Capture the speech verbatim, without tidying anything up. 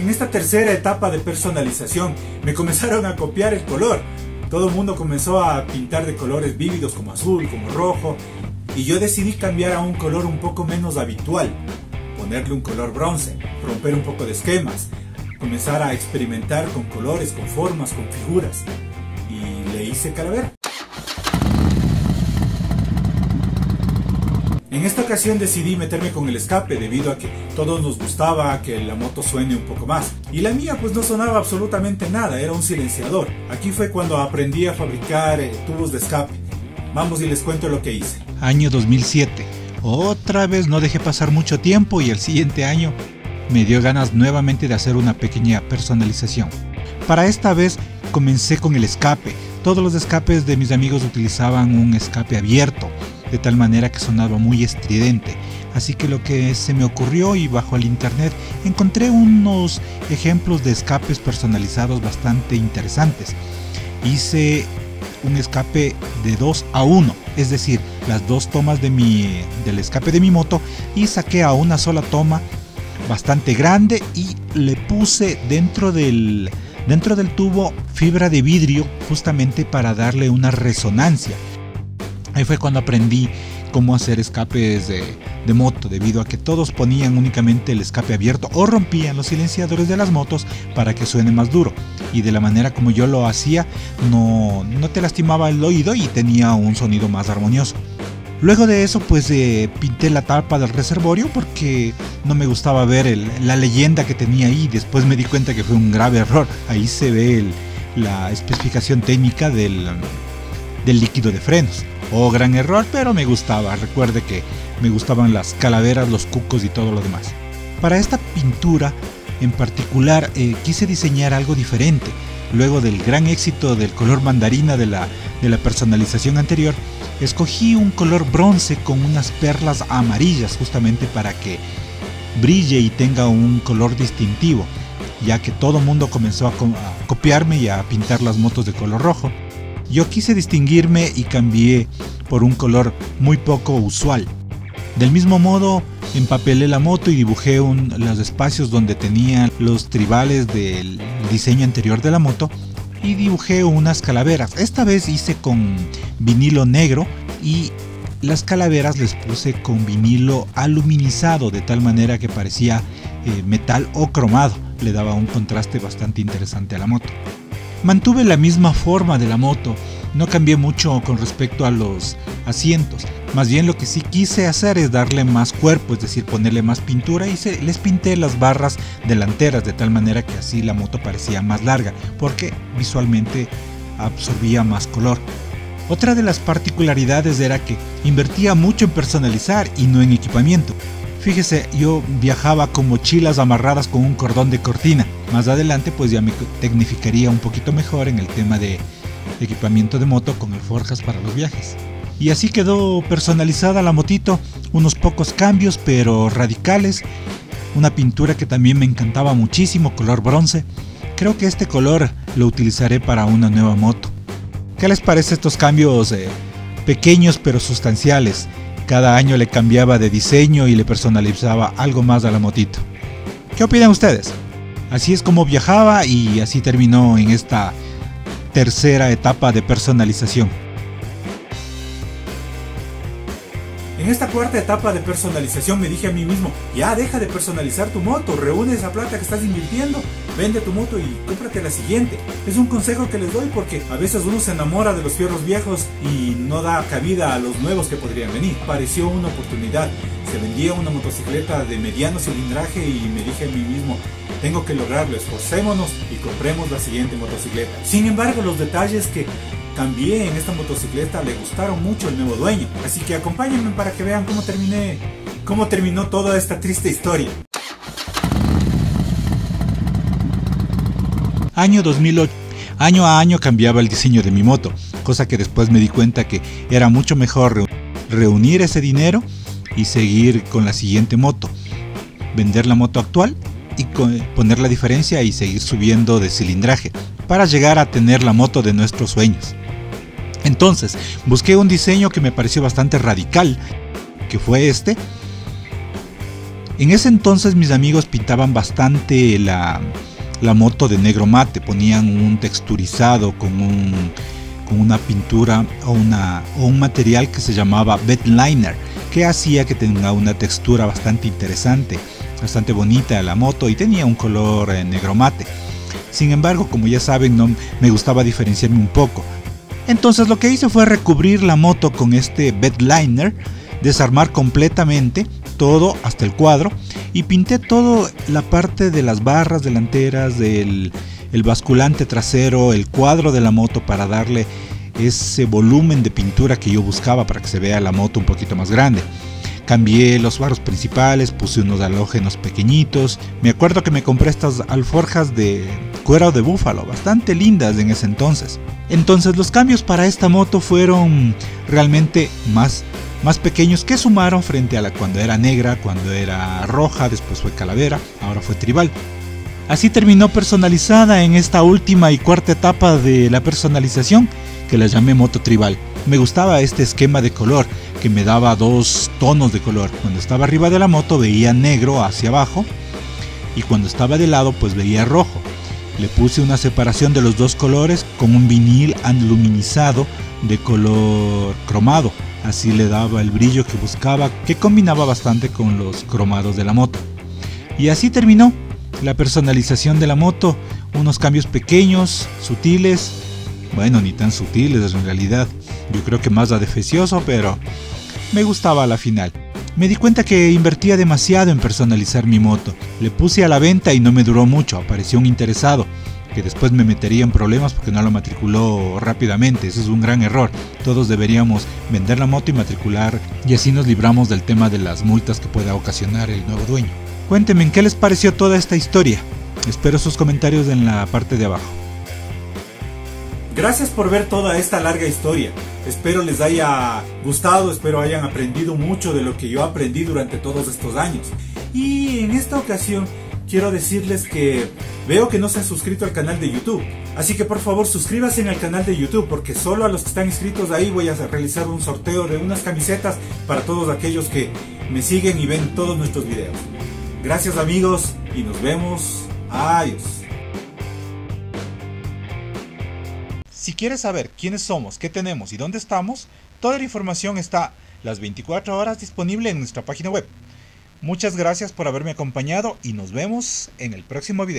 En esta tercera etapa de personalización me comenzaron a copiar el color. Todo el mundo comenzó a pintar de colores vívidos como azul, como rojo, y yo decidí cambiar a un color un poco menos habitual, ponerle un color bronce, romper un poco de esquemas, comenzar a experimentar con colores, con formas, con figuras, y le hice calavera. En esta ocasión decidí meterme con el escape debido a que todos nos gustaba que la moto suene un poco más. Y la mía pues no sonaba absolutamente nada, era un silenciador. Aquí fue cuando aprendí a fabricar eh, tubos de escape. Vamos y les cuento lo que hice. Año dos mil siete. Otra vez no dejé pasar mucho tiempo y el siguiente año me dio ganas nuevamente de hacer una pequeña personalización. Para esta vez comencé con el escape. Todos los escapes de mis amigos utilizaban un escape abierto, de tal manera que sonaba muy estridente, así que lo que se me ocurrió, y bajo el internet encontré unos ejemplos de escapes personalizados bastante interesantes. Hice un escape de dos a uno, es decir, las dos tomas de mi, del escape de mi moto, y saqué a una sola toma bastante grande y le puse dentro del, dentro del tubo fibra de vidrio justamente para darle una resonancia. Ahí fue cuando aprendí cómo hacer escapes de, de moto, debido a que todos ponían únicamente el escape abierto o rompían los silenciadores de las motos para que suene más duro. Y de la manera como yo lo hacía, no, no te lastimaba el oído y tenía un sonido más armonioso. Luego de eso pues eh, pinté la tapa del reservorio porque no me gustaba ver el, la leyenda que tenía ahí. Después me di cuenta que fue un grave error. Ahí se ve el, la especificación técnica del, del líquido de frenos. Oh, gran error, pero me gustaba. Recuerde que me gustaban las calaveras, los cucos y todo lo demás. Para esta pintura en particular eh, quise diseñar algo diferente. Luego del gran éxito del color mandarina de la, de la personalización anterior, escogí un color bronce con unas perlas amarillas justamente para que brille y tenga un color distintivo, ya que todo el mundo comenzó a, co a copiarme y a pintar las motos de color rojo. Yo quise distinguirme y cambié por un color muy poco usual. Del mismo modo, empapelé la moto y dibujé un, los espacios donde tenía los tribales del diseño anterior de la moto y dibujé unas calaveras. Esta vez hice con vinilo negro y las calaveras les puse con vinilo aluminizado, de tal manera que parecía eh, metal o cromado. Le daba un contraste bastante interesante a la moto. Mantuve la misma forma de la moto, no cambié mucho con respecto a los asientos, más bien lo que sí quise hacer es darle más cuerpo, es decir, ponerle más pintura, y se, les pinté las barras delanteras de tal manera que así la moto parecía más larga, porque visualmente absorbía más color. Otra de las particularidades era que invertía mucho en personalizar y no en equipamiento. Fíjese, yo viajaba con mochilas amarradas con un cordón de cortina. Más adelante pues ya me tecnificaría un poquito mejor en el tema de equipamiento de moto con el Forjas para los viajes. Y así quedó personalizada la motito, unos pocos cambios pero radicales. Una pintura que también me encantaba muchísimo, color bronce. Creo que este color lo utilizaré para una nueva moto. ¿Qué les parece estos cambios eh, pequeños pero sustanciales? Cada año le cambiaba de diseño y le personalizaba algo más a la motito. ¿Qué opinan ustedes? Así es como viajaba y así terminó en esta tercera etapa de personalización. En esta cuarta etapa de personalización me dije a mí mismo, ya deja de personalizar tu moto, reúne esa plata que estás invirtiendo, vende tu moto y cómprate la siguiente. Es un consejo que les doy porque a veces uno se enamora de los fierros viejos y no da cabida a los nuevos que podrían venir. Apareció una oportunidad, se vendía una motocicleta de mediano cilindraje y me dije a mí mismo, tengo que lograrlo, esforcémonos y compremos la siguiente motocicleta. Sin embargo, los detalles que cambié en esta motocicleta le gustaron mucho al nuevo dueño, así que acompáñenme para que vean cómo terminé, cómo terminó toda esta triste historia. Año dos mil ocho. Año a año cambiaba el diseño de mi moto, cosa que después me di cuenta que era mucho mejor reunir ese dinero y seguir con la siguiente moto, vender la moto actual y poner la diferencia y seguir subiendo de cilindraje para llegar a tener la moto de nuestros sueños. Entonces busqué un diseño que me pareció bastante radical, que fue este, En ese entonces mis amigos pintaban bastante la, la moto de negro mate, ponían un texturizado con, un, con una pintura o, una, o un material que se llamaba bedliner, que hacía que tenga una textura bastante interesante, bastante bonita la moto, y tenía un color eh, negro mate. Sin embargo, como ya saben, no, me gustaba diferenciarme un poco. Entonces lo que hice fue recubrir la moto con este bedliner, desarmar completamente todo hasta el cuadro y pinté toda la parte de las barras delanteras, del el basculante trasero, el cuadro de la moto, para darle ese volumen de pintura que yo buscaba para que se vea la moto un poquito más grande. Cambié los faros principales, puse unos halógenos pequeñitos. Me acuerdo que me compré estas alforjas de cuero de búfalo, bastante lindas en ese entonces. Entonces los cambios para esta moto fueron realmente más más pequeños, que sumaron frente a la cuando era negra, cuando era roja, después fue calavera, ahora fue tribal. Así terminó personalizada en esta última y cuarta etapa de la personalización, que la llamé moto tribal. Me gustaba este esquema de color que me daba dos tonos de color. Cuando estaba arriba de la moto veía negro hacia abajo, y cuando estaba de lado pues veía rojo. Le puse una separación de los dos colores con un vinil aluminizado de color cromado. Así le daba el brillo que buscaba, que combinaba bastante con los cromados de la moto. Y así terminó la personalización de la moto. Unos cambios pequeños, sutiles, bueno, ni tan sutiles en realidad. Yo creo que más adefesioso, pero me gustaba a la final. Me di cuenta que invertía demasiado en personalizar mi moto. Le puse a la venta y no me duró mucho. Apareció un interesado, que después me metería en problemas porque no lo matriculó rápidamente. Eso es un gran error. Todos deberíamos vender la moto y matricular, y así nos libramos del tema de las multas que pueda ocasionar el nuevo dueño. Cuéntenme, ¿en qué les pareció toda esta historia? Espero sus comentarios en la parte de abajo. Gracias por ver toda esta larga historia. Espero les haya gustado, espero hayan aprendido mucho de lo que yo aprendí durante todos estos años. Y en esta ocasión quiero decirles que veo que no se han suscrito al canal de YouTube. Así que por favor suscríbanse en el canal de YouTube, porque solo a los que están inscritos ahí voy a realizar un sorteo de unas camisetas para todos aquellos que me siguen y ven todos nuestros videos. Gracias amigos y nos vemos. Adiós. Si quieres saber quiénes somos, qué tenemos y dónde estamos, toda la información está las veinticuatro horas disponible en nuestra página web. Muchas gracias por haberme acompañado y nos vemos en el próximo video.